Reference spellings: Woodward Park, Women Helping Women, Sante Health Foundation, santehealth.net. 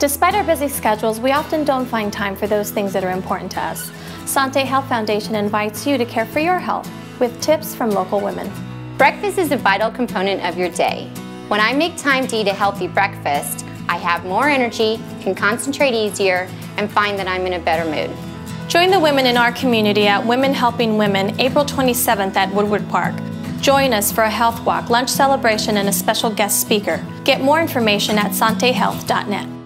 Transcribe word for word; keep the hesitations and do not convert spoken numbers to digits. Despite our busy schedules, we often don't find time for those things that are important to us. Sante Health Foundation invites you to care for your health with tips from local women. Breakfast is a vital component of your day. When I make time to eat a healthy breakfast, I have more energy, can concentrate easier, and find that I'm in a better mood. Join the women in our community at Women Helping Women, April twenty-seventh at Woodward Park. Join us for a health walk, lunch celebration, and a special guest speaker. Get more information at sante health dot net.